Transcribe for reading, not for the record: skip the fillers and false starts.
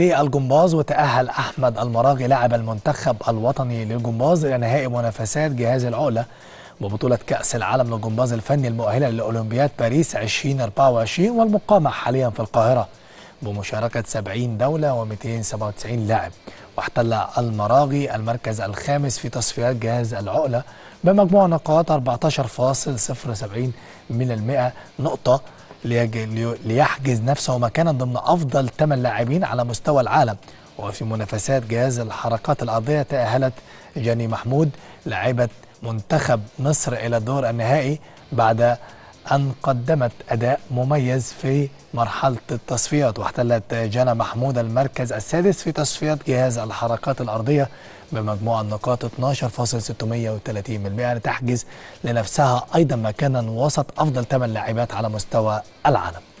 للجمباز، وتأهل أحمد المراغي لاعب المنتخب الوطني للجمباز إلى نهائي منافسات جهاز العقلة ببطولة كأس العالم للجمباز الفني المؤهلة لأولمبياد باريس 2024 والمقامة حاليا في القاهرة بمشاركة 70 دولة و297 لاعب. واحتل المراغي المركز الخامس في تصفيات جهاز العقلة بمجموع نقاط 14.70% نقطة ليحجز نفسه مكانا ضمن أفضل 8 لاعبين على مستوى العالم. وفي منافسات جهاز الحركات الأرضية تأهلت جنى محمود لاعبة منتخب مصر إلى الدور النهائي بعد أن قدمت أداء مميز في مرحلة التصفيات. واحتلت جنى محمود المركز السادس في تصفيات جهاز الحركات الأرضية بمجموع النقاط 12.630% لتحجز لنفسها أيضا مكانا وسط أفضل 8 لاعبات على مستوى العالم.